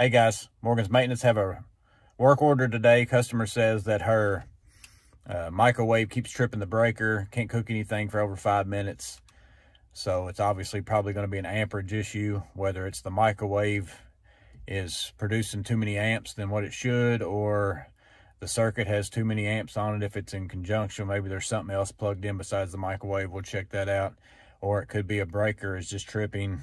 Hey guys, Morgan's Maintenance have a work order today. Customer says that her microwave keeps tripping the breaker, can't cook anything for over 5 minutes. So it's obviously probably going to be an amperage issue, whether it's the microwave is producing too many amps than what it should, or the circuit has too many amps on it. If it's in conjunction, maybe there's something else plugged in besides the microwave. We'll check that out. Or it could be a breaker is just tripping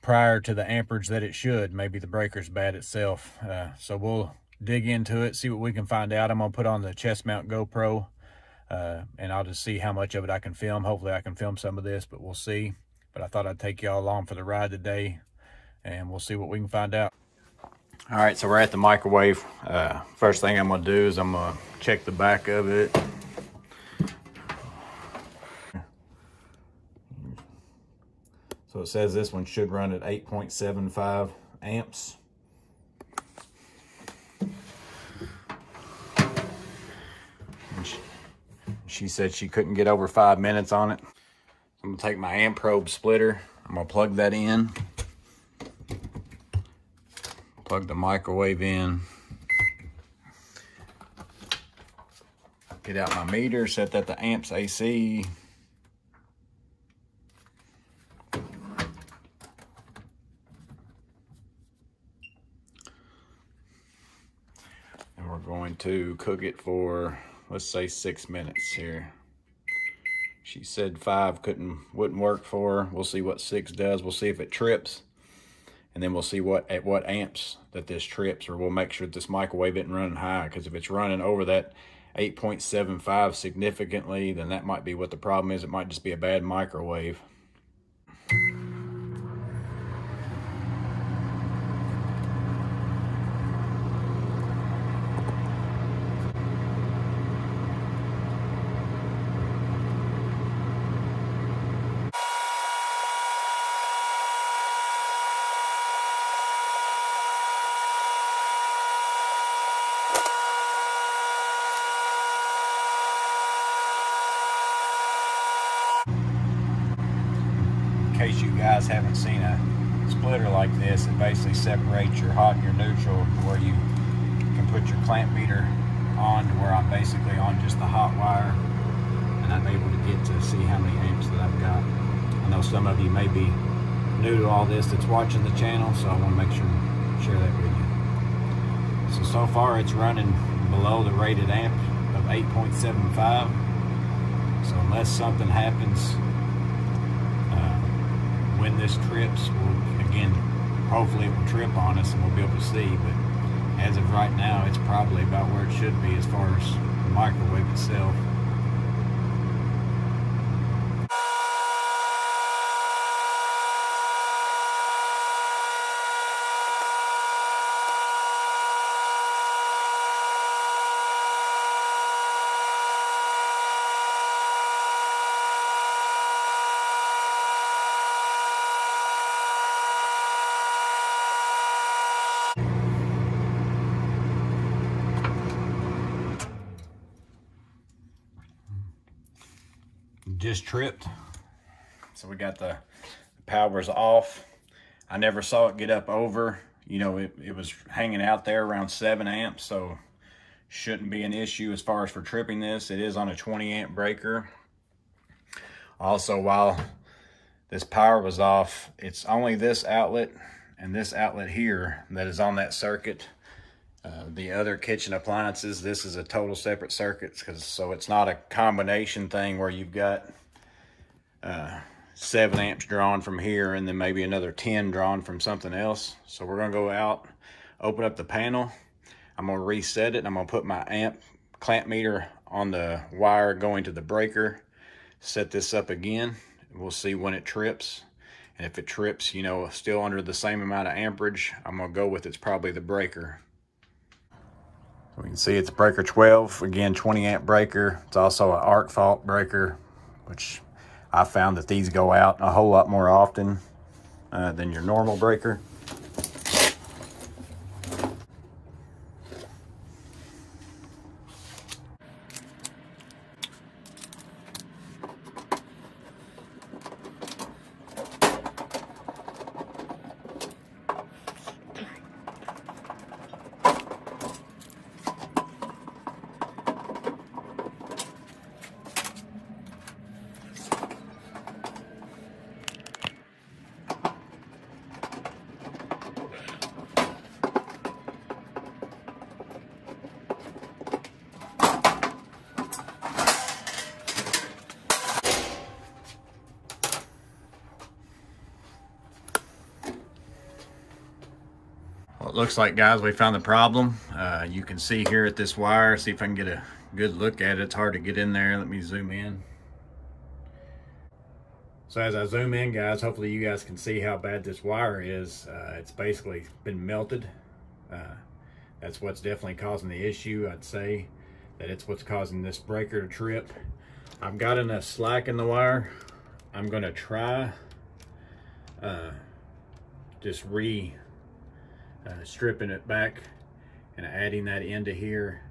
prior to the amperage that it should. Maybe the breaker's bad itself. So we'll dig into it, see what we can find out. I'm gonna put on the chest mount GoPro and I'll just see how much of it I can film. Hopefully I can film some of this, but we'll see. But I thought I'd take y'all along for the ride today and we'll see what we can find out. All right, so we're at the microwave. First thing I'm gonna do is I'm gonna check the back of it. So it says this one should run at 8.75 amps. And she said she couldn't get over 5 minutes on it. I'm gonna take my amp probe splitter. I'm gonna plug that in. Plug the microwave in. Get out my meter, set that to amps AC. And we're going to cook it for, let's say, 6 minutes here. She said five wouldn't work for her. We'll see what six does. We'll see if it trips, and then we'll see at what amps that this trips, or we'll make sure that this microwave isn't running high, because if it's running over that 8.75 significantly, then that might be what the problem is. It might just be a bad microwave. In case you guys haven't seen a splitter like this, it basically separates your hot and your neutral, where you can put your clamp meter on to where I'm basically on just the hot wire, and I'm able to get to see how many amps that I've got. I know some of you may be new to all this that's watching the channel, so I want to make sure to share that with you. So far it's running below the rated amp of 8.75, so unless something happens when this trips, we'll, again, hopefully it will trip on us and we'll be able to see, but as of right now, it's probably about where it should be as far as the microwave itself. Just tripped. So we got the powers off. I never saw it get up over, you know, it was hanging out there around 7 amps, so shouldn't be an issue as far as for tripping this. It is on a 20 amp breaker. Also, while this power was off, it's only this outlet and this outlet here that is on that circuit. The other kitchen appliances, this is a total separate circuit, so it's not a combination thing where you've got 7 amps drawn from here and then maybe another 10 drawn from something else. So we're going to go out, open up the panel. I'm going to reset it, and I'm going to put my clamp meter on the wire going to the breaker, set this up again. We'll see when it trips. And if it trips, you know, still under the same amount of amperage, I'm going to go with it's probably the breaker. We can see it's breaker 12, again, 20 amp breaker. It's also an arc fault breaker, which I found that these go out a whole lot more often than your normal breaker. looks like, guys, we found the problem. You can see here at this wire, see if I can get a good look at it. It's hard to get in there. Let me zoom in. So as I zoom in, guys, hopefully you guys can see how bad this wire is. It's basically been melted. That's what's definitely causing the issue. I'd say that it's what's causing this breaker to trip. I've got enough slack in the wire. I'm gonna try just stripping it back and adding that into here,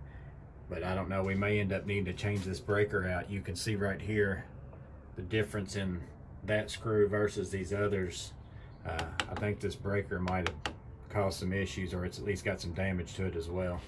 but I don't know, we may end up needing to change this breaker out. You can see right here the difference in that screw versus these others. I think this breaker might have caused some issues, or it's at least got some damage to it as well.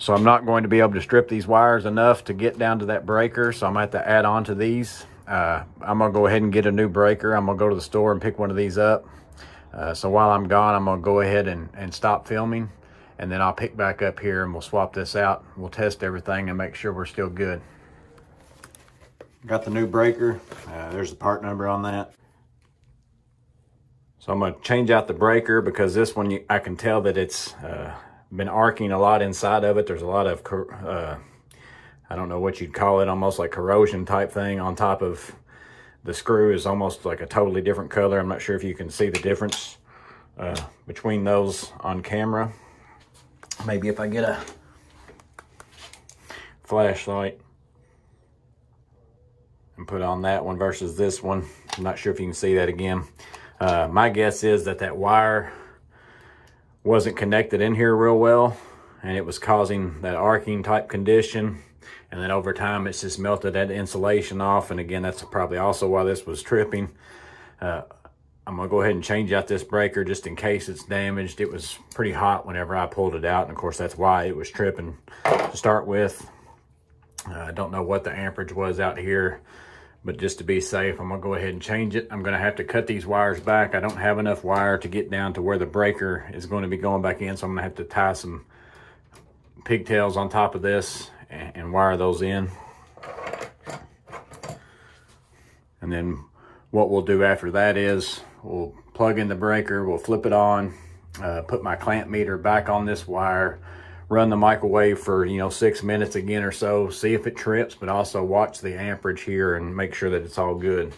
So I'm not going to be able to strip these wires enough to get down to that breaker, so I'm going to have to add on to these. I'm going to go ahead and get a new breaker. I'm going to go to the store and pick one of these up. So while I'm gone, I'm going to go ahead and stop filming, and then I'll pick back up here and we'll swap this out. We'll test everything and make sure we're still good. Got the new breaker. There's the part number on that. So I'm going to change out the breaker because this one, I can tell that it's been arcing a lot inside of it. There's a lot of I don't know what you'd call it, almost like corrosion type thing on top of the screw. Is almost like a totally different color. I'm not sure if you can see the difference between those on camera. Maybe if I get a flashlight and put on that one versus this one, I'm not sure if you can see that again. My guess is that wire wasn't connected in here real well, and it was causing that arcing type condition, and then over time it's just melted that insulation off, and again that's probably also why this was tripping. I'm gonna go ahead and change out this breaker just in case it's damaged. It was pretty hot whenever I pulled it out, and of course that's why it was tripping to start with. I don't know what the amperage was out here, but just to be safe, I'm gonna go ahead and change it. I'm gonna have to cut these wires back. I don't have enough wire to get down to where the breaker is going to be going back in, so I'm gonna have to tie some pigtails on top of this and wire those in. And then what we'll do after that is we'll plug in the breaker, we'll flip it on, put my clamp meter back on this wire, run the microwave for 6 minutes again or so, see if it trips, but also watch the amperage here and make sure that it's all good.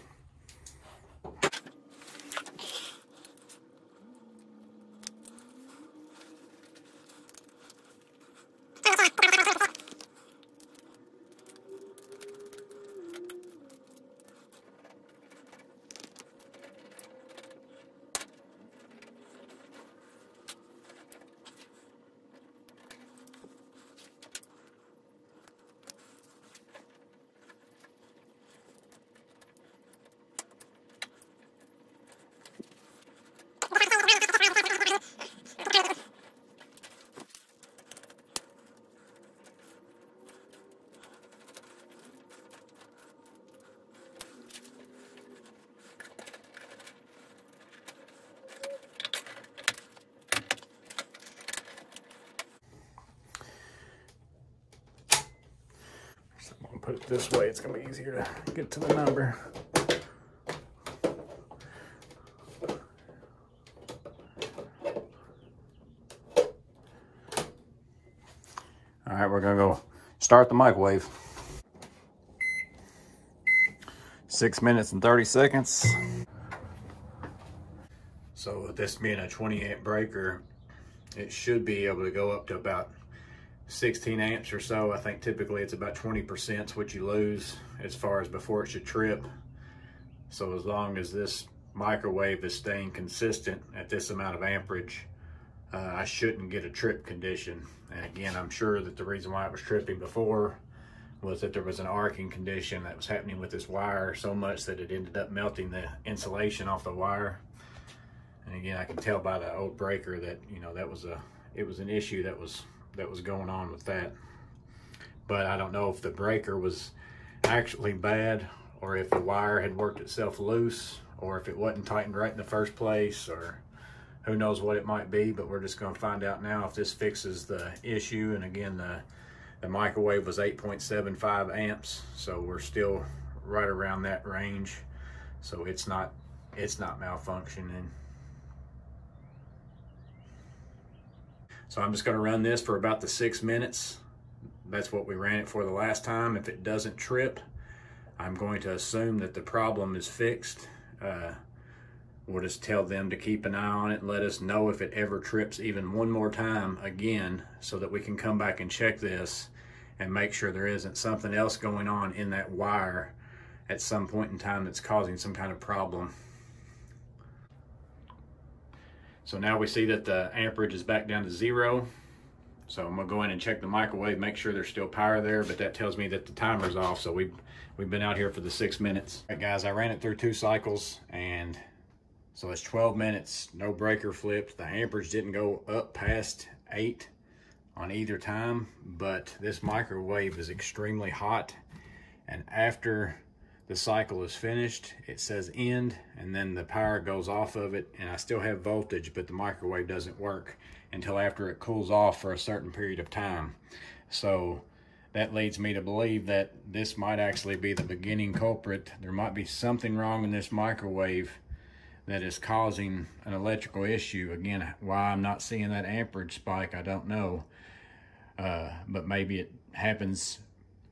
Put it this way, it's gonna be easier to get to the number. All right, we're gonna go start the microwave. 6 minutes and 30 seconds. So with this being a 20-amp breaker, it should be able to go up to about 16 amps or so. I think typically it's about 20% is what you lose as far as before it should trip. So as long as this microwave is staying consistent at this amount of amperage, I shouldn't get a trip condition. And again, I'm sure that the reason why it was tripping before was that there was an arcing condition that was happening with this wire so much that it ended up melting the insulation off the wire. And again, I can tell by the old breaker that it was an issue that was going on with that. But I don't know if the breaker was actually bad, or if the wire had worked itself loose, or if it wasn't tightened right in the first place, or who knows what it might be, but we're just going to find out now if this fixes the issue. And again, the microwave was 8.75 amps, so we're still right around that range, so it's not malfunctioning. So I'm just going to run this for about the 6 minutes. That's what we ran it for the last time. If it doesn't trip, I'm going to assume that the problem is fixed. We'll just tell them to keep an eye on it and let us know if it ever trips even one more time again, so that we can come back and check this and make sure there isn't something else going on in that wire at some point in time that's causing some kind of problem. So now we see that the amperage is back down to 0. So I'm gonna go in and check the microwave, make sure there's still power there, but that tells me that the timer's off. So we've been out here for the 6 minutes. All right, guys, I ran it through 2 cycles, and so it's 12 minutes, no breaker flipped. The amperage didn't go up past 8 on either time, but this microwave is extremely hot. And after the cycle is finished, it says end, and then the power goes off of it, and I still have voltage, but the microwave doesn't work until after it cools off for a certain period of time. So that leads me to believe that this might actually be the beginning culprit. There might be something wrong in this microwave that is causing an electrical issue. Again, why I'm not seeing that amperage spike, I don't know. But maybe it happens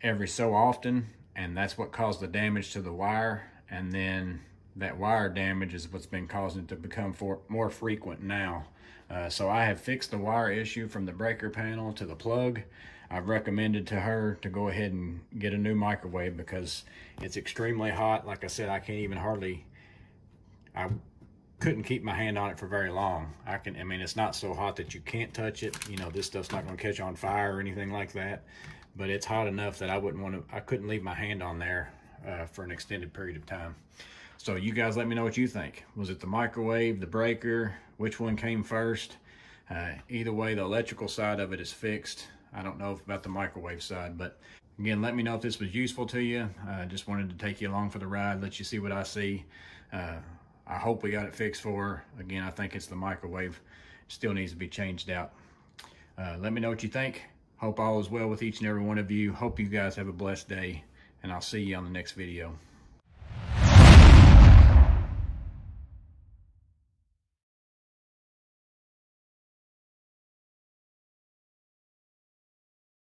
every so often, and that's what caused the damage to the wire. And then that wire damage is what's been causing it to become more frequent now. So I have fixed the wire issue from the breaker panel to the plug. I've recommended to her to go ahead and get a new microwave because it's extremely hot. Like I said, I can't even hardly, I couldn't keep my hand on it for very long. I mean, it's not so hot that you can't touch it. You know, this stuff's not gonna catch on fire or anything like that, but it's hot enough that I wouldn't want to, I couldn't leave my hand on there for an extended period of time. So you guys let me know what you think. Was it the microwave, the breaker? Which one came first? Either way, the electrical side of it is fixed. I don't know about the microwave side, but again, let me know if this was useful to you. I just wanted to take you along for the ride, let you see what I see. I hope we got it fixed for her. Again, I think it's the microwave. It still needs to be changed out. Let me know what you think. Hope all is well with each and every one of you. Hope you guys have a blessed day, and I'll see you on the next video.